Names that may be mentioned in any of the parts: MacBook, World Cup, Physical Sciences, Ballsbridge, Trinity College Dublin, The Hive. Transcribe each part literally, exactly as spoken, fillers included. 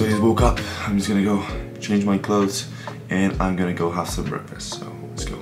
So I just woke up, I'm just gonna go change my clothes and I'm gonna go have some breakfast, so let's go.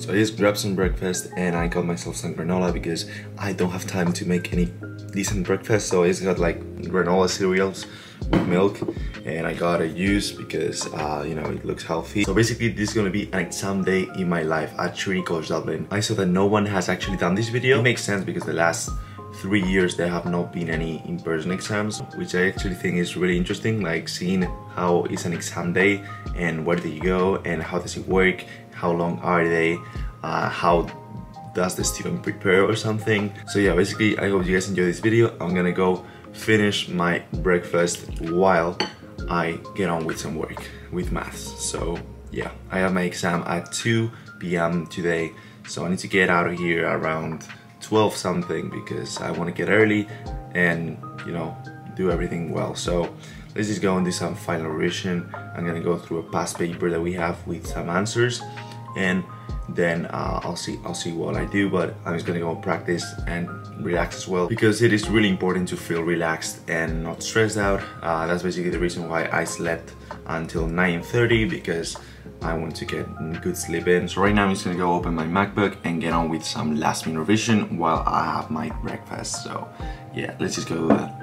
So I just grabbed some breakfast and I got myself some granola because I don't have time to make any decent breakfast, so I just got like granola cereals with milk and I got a juice because uh, you know, it looks healthy. So basically this is gonna be an exam day in my life at Trinity College Dublin. I saw that no one has actually done this video. It makes sense because the last three years there have not been any in-person exams, which I actually think is really interesting, like seeing how is an exam day and where do you go and how does it work, how long are they, uh, how does the student prepare or something. So yeah, basically I hope you guys enjoy this video. I'm gonna go finish my breakfast while I get on with some work with maths. So yeah, I have my exam at two p m today, so I need to get out of here around twelve something because I want to get early and, you know, do everything well. So let's just go and do some final revision. I'm gonna go through a past paper that we have with some answers, and then uh, I'll see I'll see what I do, but I'm just gonna go practice and relax as well because it is really important to feel relaxed and not stressed out. Uh, that's basically the reason why I slept until nine thirty, because I want to get good sleep in. So right now I'm just gonna go open my MacBook and get on with some last minute revision while I have my breakfast. So yeah, let's just go do that.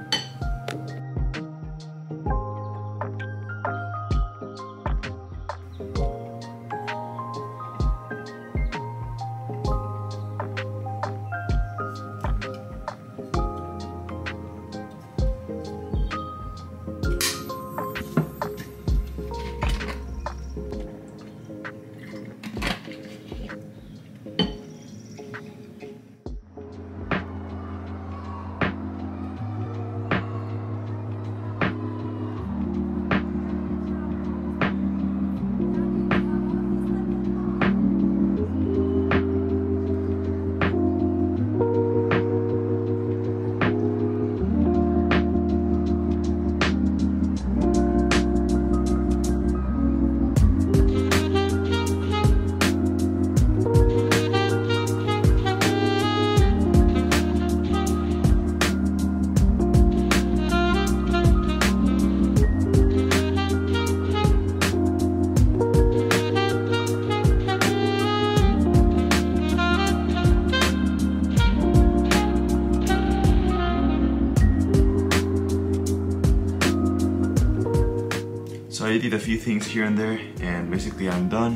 So I did a few things here and there, and basically I'm done.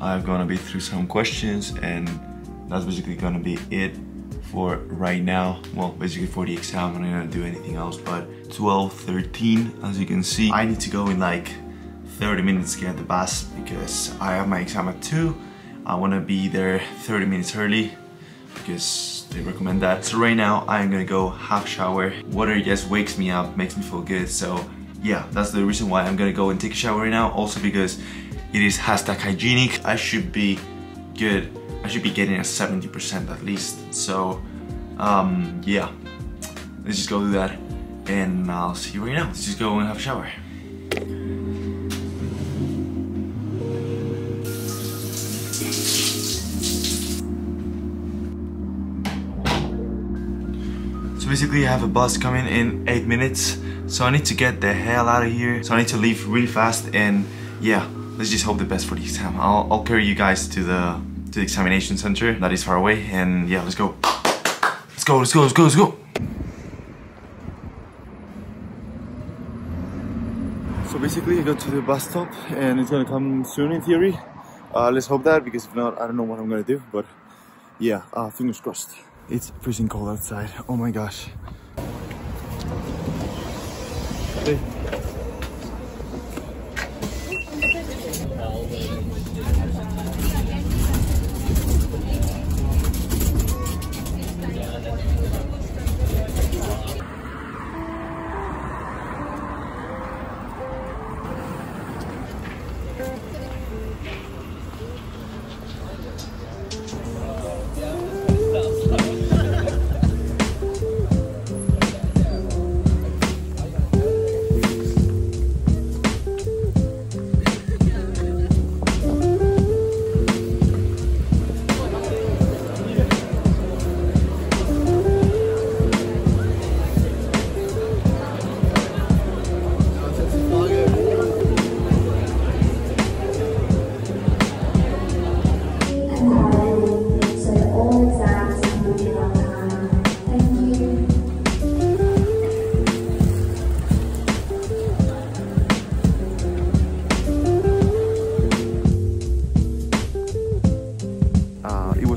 I'm gonna be through some questions, and that's basically gonna be it for right now. Well, basically for the exam, I'm not gonna do anything else, but twelve thirteen, as you can see. I need to go in like thirty minutes to get the bus because I have my exam at two. I wanna be there thirty minutes early because they recommend that. So right now, I'm gonna go have a shower. Water just wakes me up, makes me feel good, so yeah, that's the reason why I'm gonna go and take a shower right now, also because it is hashtag hygienic. I should be good. I should be getting a seventy percent at least. So, um, yeah, let's just go do that and I'll see you right now. Let's just go and have a shower. So basically I have a bus coming in eight minutes. So I need to get the hell out of here. So I need to leave really fast, and yeah, let's just hope the best for the exam. I'll, I'll carry you guys to the to the examination center that is far away, and yeah, let's go. Let's go, let's go, let's go, let's go. So basically I got to the bus stop and it's gonna come soon in theory. Uh, let's hope that, because if not, I don't know what I'm gonna do, but yeah, uh, fingers crossed. It's freezing cold outside, oh my gosh. Hey.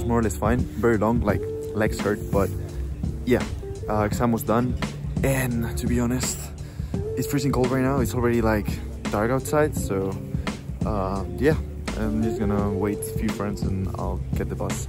more or less fine, very long, like legs hurt, but yeah, uh, exam was done. And to be honest, it's freezing cold right now. It's already like dark outside, so uh, yeah, I'm just gonna wait a few friends and I'll get the bus.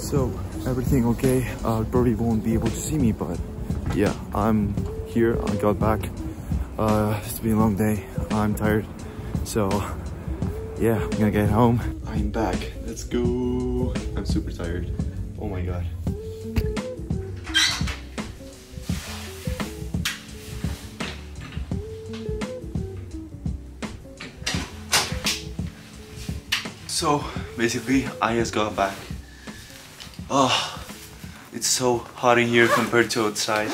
So everything okay, uh, probably won't be able to see me, but yeah, I'm here, I got back, uh, it's been a long day, I'm tired, so yeah, I'm gonna get home. I'm back, let's go. I'm super tired, oh my god. So basically, I just got back. Oh, it's so hot in here compared to outside.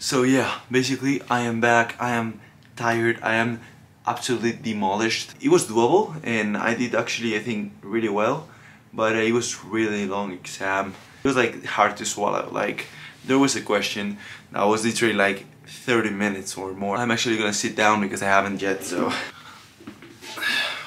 So yeah, basically I am back, I am tired, I am absolutely demolished. It was doable and I did actually, I think, really well, but it was really long exam. It was like hard to swallow, like there was a question that was literally like thirty minutes or more. I'm actually gonna sit down because I haven't yet, so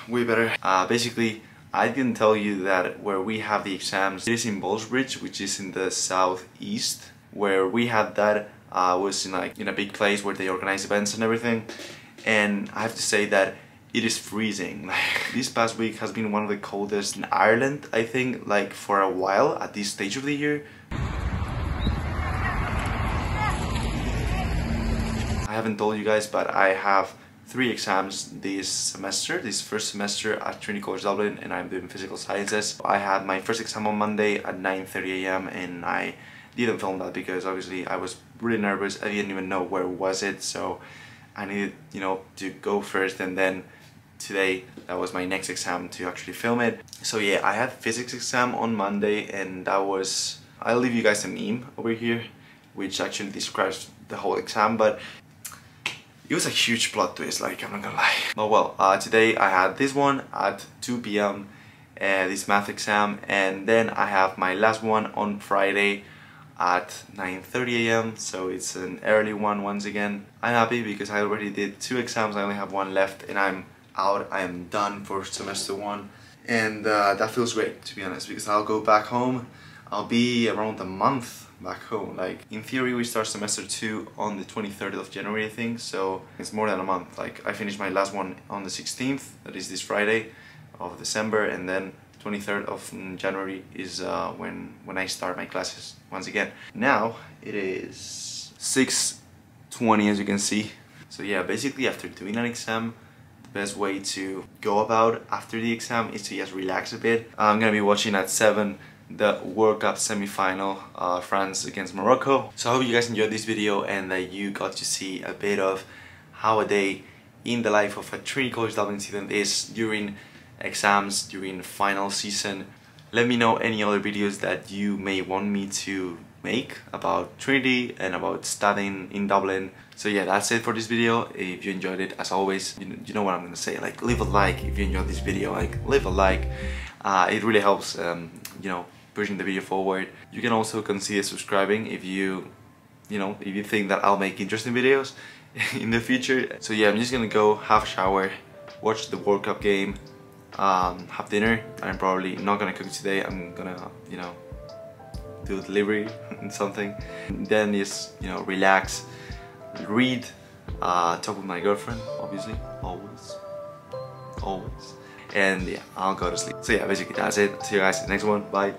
way better. Uh, basically, I didn't tell you that where we have the exams, it is in Ballsbridge, which is in the southeast. Where we had that, I uh, was in like in a big place where they organize events and everything. And I have to say that it is freezing. Like this past week has been one of the coldest in Ireland, I think, like for a while at this stage of the year. I haven't told you guys, but I have three exams this semester, this first semester at Trinity College Dublin, and I'm doing Physical Sciences. I had my first exam on Monday at nine thirty a m and I didn't film that because obviously I was really nervous. I didn't even know where was it, so I needed, you know, to go first, and then today that was my next exam to actually film it. So yeah, I had physics exam on Monday, and that was, I'll leave you guys a meme over here which actually describes the whole exam, but it was a huge plot twist, like, I'm not gonna lie. But well, uh, today I had this one at two p m, uh, this math exam, and then I have my last one on Friday at nine thirty a m, so it's an early one once again. I'm happy because I already did two exams, I only have one left, and I'm out, I am done for semester one. And uh, that feels great, to be honest, because I'll go back home, I'll be around a month back home. Like in theory we start semester two on the twenty-third of January, I think, so it's more than a month. Like I finished my last one on the sixteenth, that is this Friday of December, and then twenty-third of January is uh, when when I start my classes once again. Now it is six twenty, as you can see. So yeah, basically after doing an exam, the best way to go about after the exam is to just relax a bit. I'm gonna be watching at seven the World Cup semi-final, uh, France against Morocco. So I hope you guys enjoyed this video and that you got to see a bit of how a day in the life of a Trinity College Dublin student is during exams, during final season. Let me know any other videos that you may want me to make about Trinity and about studying in Dublin. So yeah, that's it for this video. If you enjoyed it, as always, you know, you know what I'm gonna say, like leave a like if you enjoyed this video, like leave a like. Uh, it really helps, um, you know, pushing the video forward. You can also consider subscribing if you, you know, if you think that I'll make interesting videos in the future. So yeah, I'm just gonna go have a shower, watch the World Cup game, um, have dinner. I'm probably not gonna cook today. I'm gonna, you know, do delivery and something. Then just, you know, relax, read, uh, talk with my girlfriend, obviously, always, always. And yeah, I'll go to sleep. So yeah, basically that's it. See you guys in the next one. Bye.